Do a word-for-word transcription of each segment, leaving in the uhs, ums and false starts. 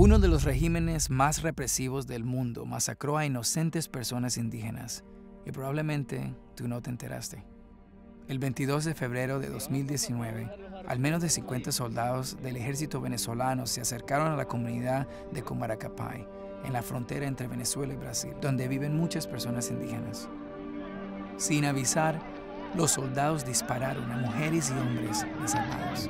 Uno de los regímenes más represivos del mundo masacró a inocentes personas indígenas, y probablemente tú no te enteraste. El veintidós de febrero de dos mil diecinueve, al menos de cincuenta soldados del ejército venezolano se acercaron a la comunidad de Kumarakapay, en la frontera entre Venezuela y Brasil, donde viven muchas personas indígenas. Sin avisar, los soldados dispararon a mujeres y hombres desarmados.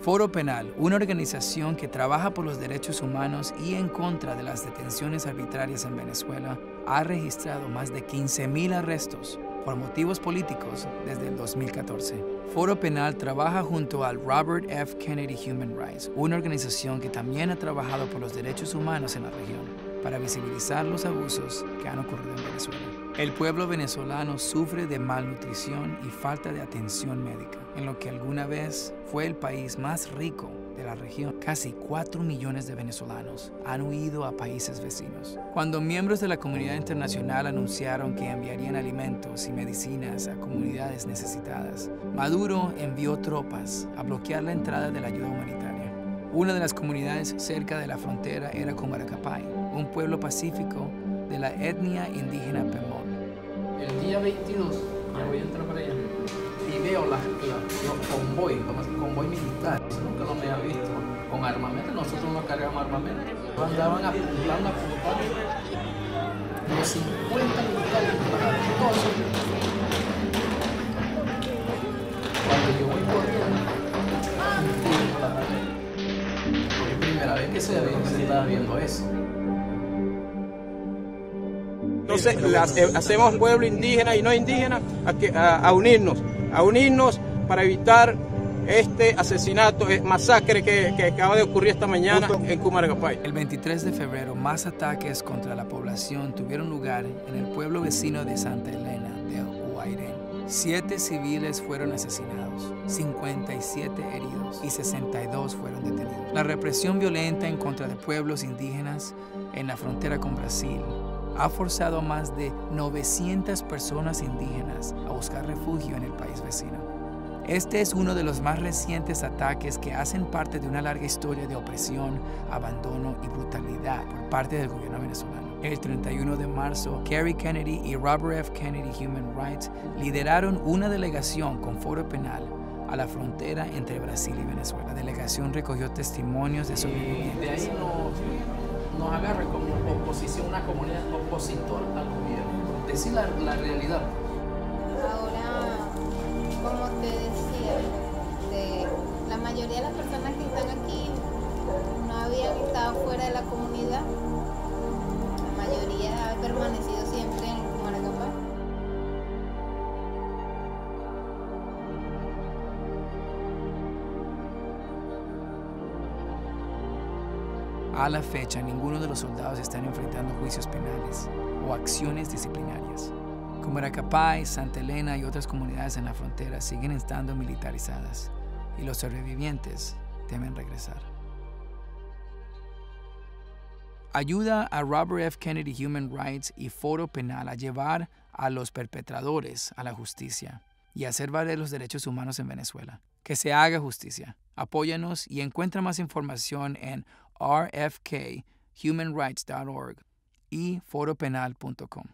Foro Penal, una organización que trabaja por los derechos humanos y en contra de las detenciones arbitrarias en Venezuela, ha registrado más de quince mil arrestos por motivos políticos desde el dos mil catorce. Foro Penal trabaja junto al Robert F. Kennedy Human Rights, una organización que también ha trabajado por los derechos humanos en la región, para visibilizar los abusos que han ocurrido en Venezuela. El pueblo venezolano sufre de malnutrición y falta de atención médica, en lo que alguna vez fue el país más rico de la región. Casi cuatro millones de venezolanos han huido a países vecinos. Cuando miembros de la comunidad internacional anunciaron que enviarían alimentos y medicinas a comunidades necesitadas, Maduro envió tropas a bloquear la entrada de la ayuda humanitaria. Una de las comunidades cerca de la frontera era Kumarakapay, un pueblo pacífico de la etnia indígena Pemón. El día veintidós, ya voy a entrar para allá, y veo las, las, los convoyes, convoy militar, nunca lo me había visto, con armamento, nosotros no cargamos armamento, andaban apuntando, apuntando, los cincuenta militares para todos. Cuando yo voy corriendo, la vez que se estaba viendo eso. Entonces, las, eh, hacemos pueblo indígena y no indígena a, que, a, a unirnos, a unirnos para evitar este asesinato, masacre que, que acaba de ocurrir esta mañana en Kumarakapay. El veintitrés de febrero, más ataques contra la población tuvieron lugar en el pueblo vecino de Santa Elena de Uairén. Siete civiles fueron asesinados, cincuenta y siete heridos y sesenta y dos fueron detenidos. La represión violenta en contra de pueblos indígenas en la frontera con Brasil ha forzado a más de novecientas personas indígenas a buscar refugio en el país vecino. Este es uno de los más recientes ataques que hacen parte de una larga historia de opresión, abandono y brutalidad por parte del gobierno venezolano. El treinta y uno de marzo, Kerry Kennedy y Robert F. Kennedy Human Rights lideraron una delegación con Foro Penal a la frontera entre Brasil y Venezuela. La delegación recogió testimonios de sobrevivientes. De ahí nos, nos agarra como oposición, una comunidad opositora al gobierno. Decir la, la realidad. Como te decía, de la mayoría de las personas que están aquí no habían estado fuera de la comunidad, la mayoría ha permanecido siempre en Kumarakapay. A la fecha, ninguno de los soldados están enfrentando juicios penales o acciones disciplinarias. Kumarakapay, Santa Elena y otras comunidades en la frontera siguen estando militarizadas y los sobrevivientes temen regresar. Ayuda a Robert F. Kennedy Human Rights y Foro Penal a llevar a los perpetradores a la justicia y hacer valer los derechos humanos en Venezuela. Que se haga justicia. Apóyanos y encuentra más información en r f k human rights punto org y foro penal punto com.